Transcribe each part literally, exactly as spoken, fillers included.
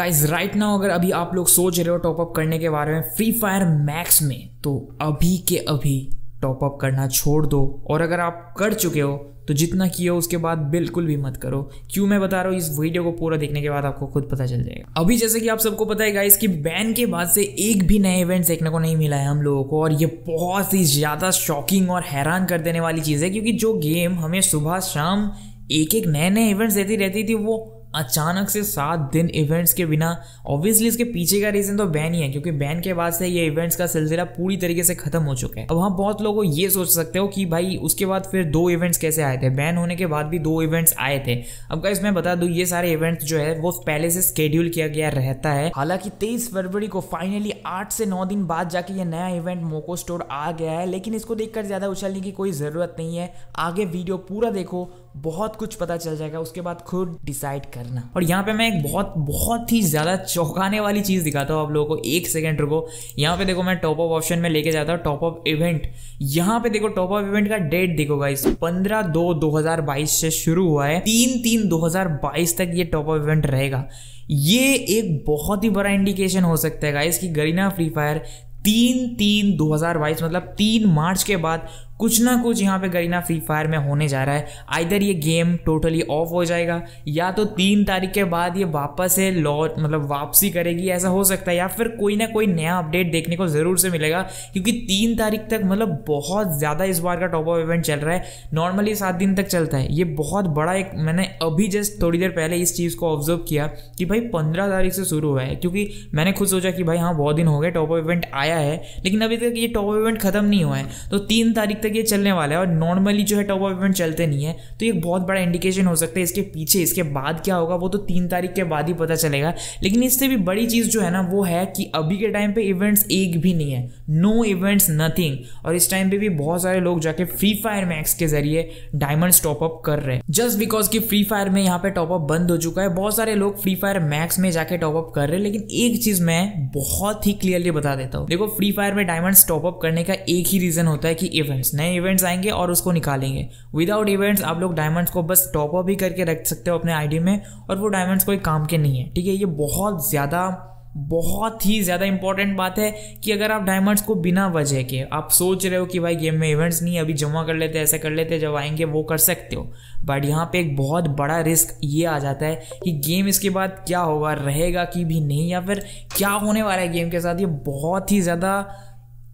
Guys right now अगर अभी आप लोग सोच रहे हो टॉपअप करने के बारे में फ्री फायर मैक्स में, तो अभी के अभी टॉपअप करना छोड़ दो। और अगर आप कर चुके हो तो जितना किए हो उसके बाद बिल्कुल भी मत करो। क्यों मैं बता रहा हूँ, इस वीडियो को पूरा देखने के बाद आपको खुद पता चल जाएगा। अभी जैसे कि आप सबको पता है गाइस कि बैन के बाद से एक भी नए इवेंट देखने को नहीं मिला है हम लोगों को, और ये बहुत ही ज़्यादा शॉकिंग और हैरान कर देने वाली चीज़ है, क्योंकि जो गेम हमें सुबह शाम एक एक नए नए इवेंट्स देती रहती थी वो अचानक से सात दिन इवेंट्स के बिना, ऑब्वियसली इसके पीछे का रीज़न तो बैन ही है, क्योंकि बैन के बाद से ये इवेंट्स का सिलसिला पूरी तरीके से खत्म हो चुका है। अब वहाँ बहुत लोग ये सोच सकते हो कि भाई उसके बाद फिर दो इवेंट्स कैसे आए थे, बैन होने के बाद भी दो इवेंट्स आए थे। अब गाइस मैं बता दूँ ये सारे इवेंट्स जो है वो पहले से स्केड्यूल किया गया रहता है। हालांकि तेईस फरवरी को फाइनली आठ से नौ दिन बाद जाके ये नया इवेंट मोको स्टोर आ गया है, लेकिन इसको देखकर ज़्यादा उछलने की कोई ज़रूरत नहीं है। आगे वीडियो पूरा देखो, बहुत कुछ पता चल जाएगा, उसके बाद खुद डिसाइड करना। और यहाँ पे मैं एक बहुत बहुत ही ज़्यादा चौंकाने वाली चीज़ दिखाता हूँ आप लोगों को, एक सेकंड रुको। यहाँ पे देखो मैं टॉप अप ऑप्शन में लेके जाता हूँ, टॉप अप इवेंट, यहाँ पे देखो टॉप अप इवेंट का डेट देखो गाइस, पंद्रह दो दो हजार बाईस से शुरू हुआ है, तीन तीन दो हजार बाईस तक ये टॉप अप इवेंट रहेगा। ये एक बहुत ही बड़ा इंडिकेशन हो सकता है गाइस कि गरीना फ्री फायर तीन तीन दो हजार बाईस मतलब तीन मार्च के बाद कुछ ना कुछ यहाँ पे गरीना फ्री फायर में होने जा रहा है। आइदर ये गेम टोटली ऑफ हो जाएगा, या तो तीन तारीख के बाद ये वापस से लॉन्च मतलब वापसी करेगी, ऐसा हो सकता है, या फिर कोई ना कोई नया अपडेट देखने को ज़रूर से मिलेगा, क्योंकि तीन तारीख तक मतलब बहुत ज़्यादा इस बार का टॉप अप इवेंट चल रहा है। नॉर्मली सात दिन तक चलता है, ये बहुत बड़ा एक, मैंने अभी जस्ट थोड़ी देर पहले इस चीज़ को ऑब्जर्व किया कि भाई पंद्रह तारीख से शुरू हुआ है, क्योंकि मैंने खुद सोचा कि भाई हाँ बहुत दिन हो गए टॉप अप इवेंट आया है, लेकिन अभी तक ये टॉप अप इवेंट ख़त्म नहीं हुआ है। तो तीन तारीख ये चलने वाला है, और नॉर्मली जो है टॉप अप इवेंट चलते नहीं है, तो ये बहुत बड़ा इंडिकेशन हो सकता है। इसके पीछे इसके बाद क्या होगा वो तो तीन तारीख के बाद ही पता चलेगा, लेकिन इससे भी बड़ी चीज़ जो है ना वो है कि अभी के टाइम पे इवेंट्स एक भी नहीं है, नो इवेंट्स नथिंग। और इस टाइम पे भी बहुत सारे लोग जाके फ्री फायर मैक्स के जरिए डायमंड्स टॉप अप कर रहे हैं, जस्ट बिकॉज कि फ्री फायर में यहाँ पे टॉप अप बंद हो चुका है, बहुत सारे लोग फ्री फायर मैक्स में जाके टॉप अप कर रहे हैं। लेकिन एक चीज मैं बहुत ही क्लियरली बता देता हूँ, देखो फ्री फायर में डायमंड्स टॉप अप करने का एक ही रीजन होता है कि इवेंट्स नए इवेंट्स आएंगे और उसको निकालेंगे। विदाउट इवेंट्स आप लोग डायमंड्स को बस टॉप अप ही करके रख सकते हो अपने आईडी में, और वो डायमंड्स कोई काम के नहीं है, ठीक है। ये बहुत ज़्यादा बहुत ही ज़्यादा इंपॉर्टेंट बात है कि अगर आप डायमंड्स को बिना वजह के आप सोच रहे हो कि भाई गेम में इवेंट्स नहीं अभी जमा कर लेते, ऐसा कर लेते, जब आएंगे वो कर सकते हो, बट यहाँ पे एक बहुत बड़ा रिस्क ये आ जाता है कि गेम इसके बाद क्या होगा, रहेगा कि भी नहीं, या फिर क्या होने वाला है गेम के साथ। ये बहुत ही ज़्यादा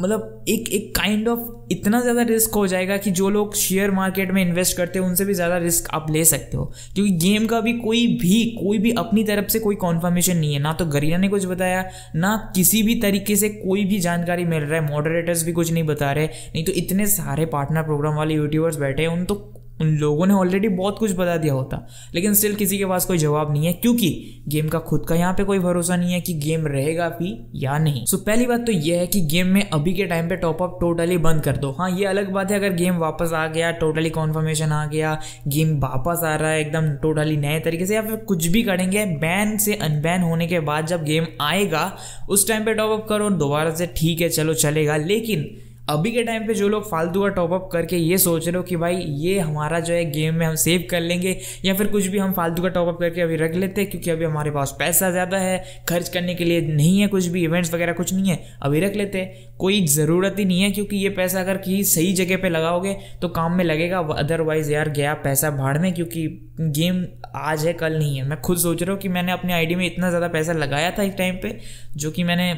मतलब एक एक काइंड ऑफ इतना ज़्यादा रिस्क हो जाएगा कि जो लोग शेयर मार्केट में इन्वेस्ट करते हो उनसे भी ज़्यादा रिस्क आप ले सकते हो, क्योंकि गेम का भी कोई भी कोई भी अपनी तरफ से कोई कॉन्फर्मेशन नहीं है, ना तो गरीना ने कुछ बताया, ना किसी भी तरीके से कोई भी जानकारी मिल रहा है, मॉडरेटर्स भी कुछ नहीं बता रहे, नहीं तो इतने सारे पार्टनर प्रोग्राम वाले यूट्यूबर्स बैठे हैं उन तो उन लोगों ने ऑलरेडी बहुत कुछ बता दिया होता, लेकिन स्टिल किसी के पास कोई जवाब नहीं है, क्योंकि गेम का खुद का यहाँ पे कोई भरोसा नहीं है कि गेम रहेगा भी या नहीं। सो so, पहली बात तो ये है कि गेम में अभी के टाइम पे टॉप अप टोटली बंद कर दो। हाँ ये अलग बात है अगर गेम वापस आ गया, टोटली कॉन्फर्मेशन आ गया, गेम वापस आ रहा है एकदम टोटली नए तरीके से, या फिर कुछ भी करेंगे, बैन से अनबैन होने के बाद जब गेम आएगा उस टाइम पर टॉप अप करो दोबारा से, ठीक है चलो चलेगा। लेकिन अभी के टाइम पे जो लोग फालतू का टॉप अप करके ये सोच रहे हो कि भाई ये हमारा जो है गेम में हम सेव कर लेंगे, या फिर कुछ भी हम फालतू का टॉप अप करके अभी रख लेते हैं क्योंकि अभी हमारे पास पैसा ज़्यादा है, खर्च करने के लिए नहीं है, कुछ भी इवेंट्स वगैरह कुछ नहीं है, अभी रख लेते हैं, कोई ज़रूरत ही नहीं है, क्योंकि ये पैसा अगर कि सही जगह पे लगाओगे तो काम में लगेगा, अदरवाइज़ यार गया पैसा भाड़ में, क्योंकि गेम आज है कल नहीं है। मैं खुद सोच रहा हूँ कि मैंने अपने आईडी में इतना ज़्यादा पैसा लगाया था एक टाइम पर, जो कि मैंने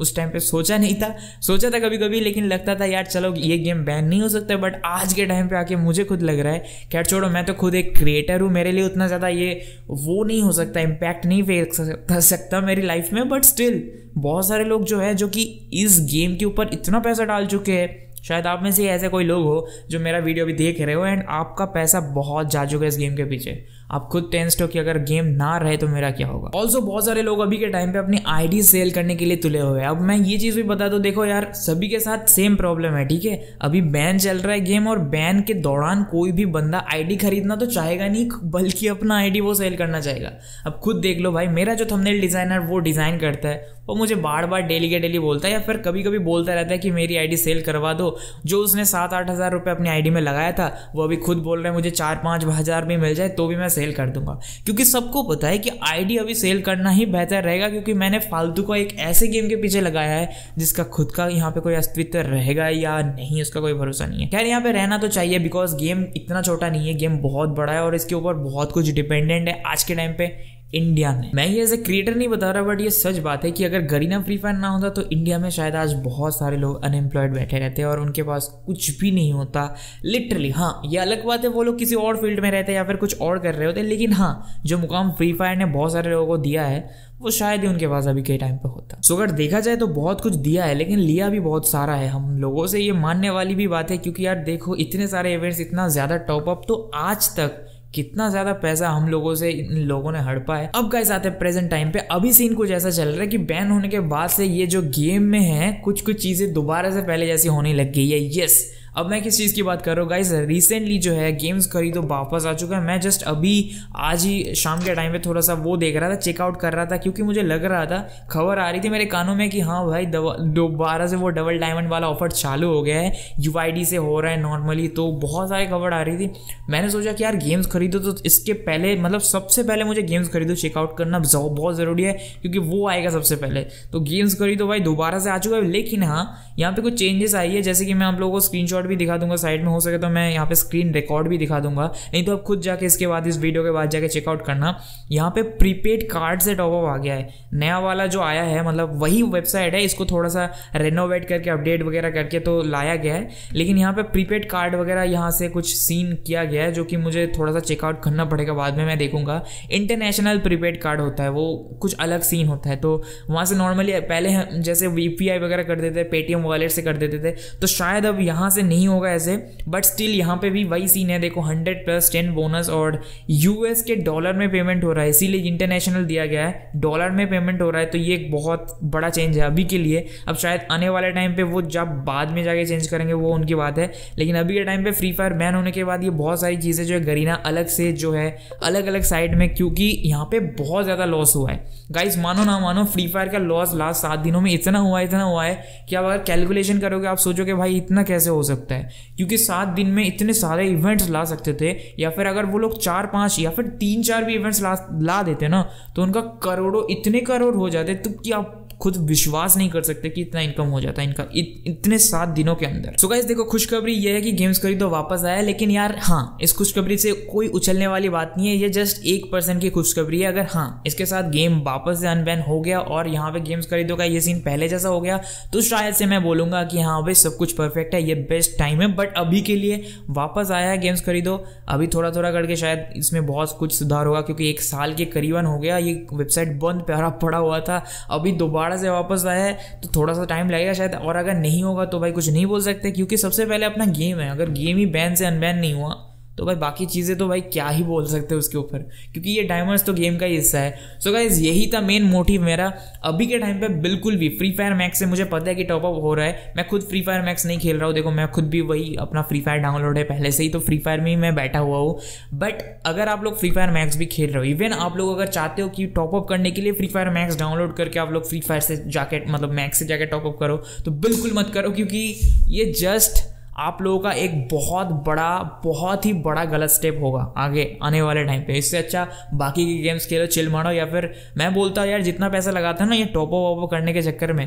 उस टाइम पे सोचा नहीं था, सोचा था कभी कभी, लेकिन लगता था यार चलो ये गेम बैन नहीं हो सकता, बट आज के टाइम पे आके मुझे खुद लग रहा है खैर छोड़ो, मैं तो खुद एक क्रिएटर हूँ, मेरे लिए उतना ज़्यादा ये वो नहीं हो सकता, इम्पैक्ट नहीं फेंक सकता मेरी लाइफ में, बट स्टिल बहुत सारे लोग जो है जो कि इस गेम के ऊपर इतना पैसा डाल चुके हैं, शायद आप में से ऐसे कोई लोग हो जो मेरा वीडियो भी देख रहे हो एंड आपका पैसा बहुत जा चुका है इस गेम के पीछे, आप खुद टेंस्ड हो कि अगर गेम ना रहे तो मेरा क्या होगा। ऑल्सो बहुत सारे लोग अभी के टाइम पे अपनी आईडी सेल करने के लिए तुले हुए हैं। अब मैं ये चीज़ भी बता दूं, देखो यार सभी के साथ सेम प्रॉब्लम है, ठीक है अभी बैन चल रहा है गेम, और बैन के दौरान कोई भी बंदा आईडी खरीदना तो चाहेगा नहीं, बल्कि अपना आईडी वो सेल करना चाहेगा। अब खुद देख लो भाई, मेरा जो थंबनेल डिज़ाइनर वो डिज़ाइन करता है वो मुझे बार बार डेली के डेली बोलता है या फिर कभी कभी बोलता रहता है कि मेरी आईडी सेल करवा दो, जो उसने सात आठ हज़ार रुपये अपनी आईडी में लगाया था वो अभी खुद बोल रहे हैं मुझे चार पाँच हज़ार भी मिल जाए तो भी मैं सेल कर दूंगा, क्योंकि सबको पता है कि आईडी अभी सेल करना ही बेहतर रहेगा, क्योंकि मैंने फालतू को एक ऐसे गेम के पीछे लगाया है जिसका खुद का यहाँ पे कोई अस्तित्व रहेगा या नहीं उसका कोई भरोसा नहीं है। खैर यहाँ पे रहना तो चाहिए बिकॉज गेम इतना छोटा नहीं है, गेम बहुत बड़ा है और इसके ऊपर बहुत कुछ डिपेंडेंट है आज के टाइम पे इंडिया में। मैं ये एज ए क्रिएटर नहीं बता रहा बट ये सच बात है कि अगर गरीना फ्री फायर ना होता तो इंडिया में शायद आज बहुत सारे लोग अनएम्प्लॉयड बैठे रहते हैं और उनके पास कुछ भी नहीं होता लिटरली। हाँ ये अलग बात है वो लोग किसी और फील्ड में रहते हैं या फिर कुछ और कर रहे होते हैं, लेकिन हाँ जो मुकाम फ्री फायर ने बहुत सारे लोगों को दिया है वो शायद ही उनके पास अभी के टाइम पे होता। सो अगर देखा जाए तो बहुत कुछ दिया है लेकिन लिया भी बहुत सारा है हम लोगों से, ये मानने वाली भी बात है क्योंकि यार देखो इतने सारे इवेंट्स, इतना ज़्यादा टॉपअप, तो आज तक कितना ज़्यादा पैसा हम लोगों से इन लोगों ने हड़पा है। अब गाइस आते हैं प्रेजेंट टाइम पे, अभी सीन कुछ ऐसा चल रहा है कि बैन होने के बाद से ये जो गेम में है कुछ कुछ चीज़ें दोबारा से पहले जैसी होने लग गई है। यस अब मैं किस चीज़ की बात कर रहा हूँ गाइस, रिसेंटली जो है गेम्स खरीदो वापस आ चुका है। मैं जस्ट अभी आज ही शाम के टाइम पे थोड़ा सा वो देख रहा था, चेकआउट कर रहा था क्योंकि मुझे लग रहा था, खबर आ रही थी मेरे कानों में कि हाँ भाई दोबारा से वो डबल डायमंड वाला ऑफर चालू हो गया है, यू आई डी से हो रहा है नॉर्मली, तो बहुत सारी खबर आ रही थी। मैंने सोचा कि यार गेम्स खरीदो तो इसके पहले मतलब सबसे पहले मुझे गेम्स खरीदो चेकआउट करना बहुत ज़रूरी है क्योंकि वो आएगा सबसे पहले। तो गेम्स खरीदो भाई दोबारा से आ चुका है, लेकिन हाँ यहाँ पर कुछ चेंजेस आई है जैसे कि मैं आप लोगों को स्क्रीनशॉट भी दिखा दूंगा, साइड में हो सके तो मैं यहाँ पे स्क्रीन रिकॉर्ड भी दिखा दूंगा, नहीं तो आप खुद जाके इसके बाद इस वीडियो के बाद जाके चेकआउट करना। यहाँ पे प्रीपेड कार्ड से टॉपअप आ गया है, नया वाला जो आया है, मतलब वही वेबसाइट है, इसको थोड़ा सा रेनोवेट करके अपडेट वगैरह करके तो लाया गया है, लेकिन यहाँ पे प्रीपेड कार्ड वगैरह यहाँ से कुछ सीन किया गया है जो कि मुझे थोड़ा सा चेकआउट करना पड़ेगा, बाद में मैं देखूंगा। इंटरनेशनल प्रीपेड कार्ड होता है वो कुछ अलग सीन होता है, तो वहाँ से नॉर्मली पहले जैसे यूपीआई वगैरह कर देते थे, पेटीएम वॉलेट से कर देते थे, तो शायद अब यहाँ से नहीं होगा ऐसे, बट स्टिल यहाँ पे भी वही सीन है। देखो हंड्रेड प्लस टेन बोनस और यूएस के डॉलर में पेमेंट हो रहा है, इसीलिए इंटरनेशनल दिया गया है, डॉलर में पेमेंट हो रहा है, तो ये एक बहुत बड़ा चेंज है अभी के लिए। अब शायद आने वाले टाइम पे वो जब बाद में जाके चेंज करेंगे वो उनकी बात है, लेकिन अभी के टाइम पे फ्री फायर बैन होने के बाद ये बहुत सारी चीज़ें जो है गरीना अलग से जो है अलग अलग साइड में, क्योंकि यहाँ पे बहुत ज़्यादा लॉस हुआ है गाइज, मानो ना मानो फ्री फायर का लॉस लास्ट सात दिनों में इतना हुआ है इतना हुआ है कि आप अगर कैलकुलेशन करोगे आप सोचोगे भाई इतना कैसे हो सकता है, क्योंकि सात दिन में इतने सारे इवेंट्स ला सकते थे, या फिर अगर वो लोग चार पांच या फिर तीन चार भी इवेंट्स ला ला देते ना तो उनका करोड़ों इतने करोड़ हो जाते तो क्या खुद विश्वास नहीं कर सकते कि इतना इनकम हो जाता है इनका इत, इतने सात दिनों के अंदर। सो गाइस देखो खुशखबरी ये है कि गेम्स खरीदो वापस आया, लेकिन यार हाँ इस खुशखबरी से कोई उछलने वाली बात नहीं है, ये जस्ट एक परसेंट की खुशखबरी है। अगर हाँ इसके साथ गेम वापस से अनबैन हो गया और यहाँ पे गेम्स खरीदो का ये सीन पहले जैसा हो गया तो शायद से मैं बोलूंगा कि हाँ भाई सब कुछ परफेक्ट है, ये बेस्ट टाइम है, बट अभी के लिए वापस आया है गेम्स खरीदो। अभी थोड़ा थोड़ा करके शायद इसमें बहुत कुछ सुधार होगा क्योंकि एक साल के करीबन हो गया ये वेबसाइट बंद प्यारा पड़ा हुआ था, अभी दोबारा से वापस आया है तो थोड़ा सा टाइम लगेगा शायद, और अगर नहीं होगा तो भाई कुछ नहीं बोल सकते क्योंकि सबसे पहले अपना गेम है, अगर गेम ही बैन से अनबैन नहीं हुआ तो भाई बाकी चीज़ें तो भाई क्या ही बोल सकते हैं उसके ऊपर, क्योंकि ये डायमंड्स तो गेम का ही हिस्सा है। सो गाइस यही था मेन मोटिव मेरा अभी के टाइम पे, बिल्कुल भी फ्री फायर मैक्स से मुझे पता है कि टॉपअप हो रहा है, मैं खुद फ्री फायर मैक्स नहीं खेल रहा हूँ, देखो मैं खुद भी वही अपना फ्री फायर डाउनलोड है पहले से ही तो फ्री फायर में ही मैं बैठा हुआ हूँ, बट अगर आप लोग फ्री फायर मैक्स भी खेल रहे हो, इवन आप लोग अगर चाहते हो कि टॉपअप करने के लिए फ्री फायर मैक्स डाउनलोड करके आप लोग फ्री फायर से जाके मतलब मैक्स से जाके टॉपअप करो तो बिल्कुल मत करो, क्योंकि ये जस्ट आप लोगों का एक बहुत बड़ा बहुत ही बड़ा गलत स्टेप होगा आगे आने वाले टाइम पे। इससे अच्छा बाकी की गेम्स खेलो, चिल मारो, या फिर मैं बोलता हूँ यार जितना पैसा लगाता है ना ये टॉप अप करने के चक्कर में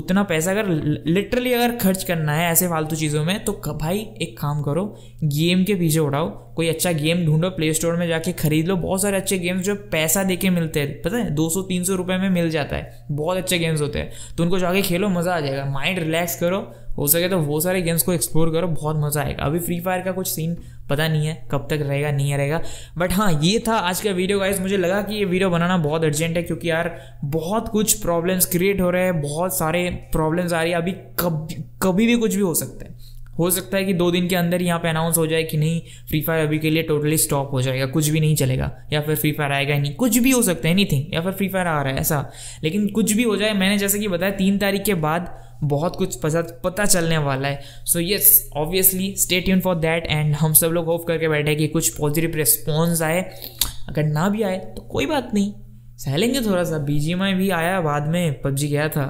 उतना पैसा अगर लिटरली अगर खर्च करना है ऐसे फालतू चीज़ों में तो भाई एक काम करो गेम के पीछे उड़ाओ, कोई अच्छा गेम ढूंढो, प्ले स्टोर में जाके खरीद लो, बहुत सारे अच्छे गेम्स जो पैसा दे के मिलते हैं, पता है दो सौ तीन सौ रुपये में मिल जाता है, बहुत अच्छे गेम्स होते हैं, तो उनको जाके खेलो, मज़ा आ जाएगा, माइंड रिलैक्स करो, हो सके तो वो सारे गेम्स को एक्सप्लोर करो, बहुत मज़ा आएगा। अभी फ्री फायर का कुछ सीन पता नहीं है कब तक रहेगा नहीं रहेगा, बट हाँ ये था आज का वीडियो गाइस, मुझे लगा कि ये वीडियो बनाना बहुत अर्जेंट है क्योंकि यार बहुत कुछ प्रॉब्लम्स क्रिएट हो रहे हैं, बहुत सारे प्रॉब्लम्स आ रही है, अभी कभी कभी भी कुछ भी हो सकता है, हो सकता है कि दो दिन के अंदर यहाँ पे अनाउंस हो जाए कि नहीं फ्री फायर अभी के लिए टोटली स्टॉप हो जाएगा, कुछ भी नहीं चलेगा, या फिर फ्री फायर आएगा ही नहीं, कुछ भी हो सकता है एनीथिंग, या फिर फ्री फायर आ रहा है ऐसा, लेकिन कुछ भी हो जाए मैंने जैसे कि बताया तीन तारीख के बाद बहुत कुछ पता पता चलने वाला है। So yes obviously stay tune for that and हम सब लोग होप करके बैठे कि कुछ पॉजिटिव रिस्पॉन्स आए, अगर ना भी आए तो कोई बात नहीं सह लेंगे थोड़ा सा, बीजीएमआई भी आया बाद में, पबजी गया था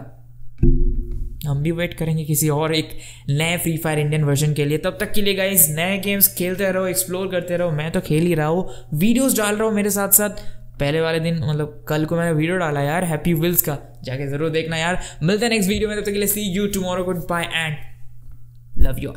हम भी वेट करेंगे किसी और एक नए फ्री फायर इंडियन वर्जन के लिए। तब तक के लिए गाइज नए गेम्स खेलते रहो, एक्सप्लोर करते रहो। मैं तो खेल ही रहा हूँ, वीडियोस डाल रहा हूँ मेरे साथ साथ। पहले वाले दिन मतलब कल को मैंने वीडियो डाला यार हैप्पी विल्स का, जाके जरूर देखना यार। मिलते हैं नेक्स्ट वीडियो में, तब तक के लिए see you tomorrow, good bye and love you.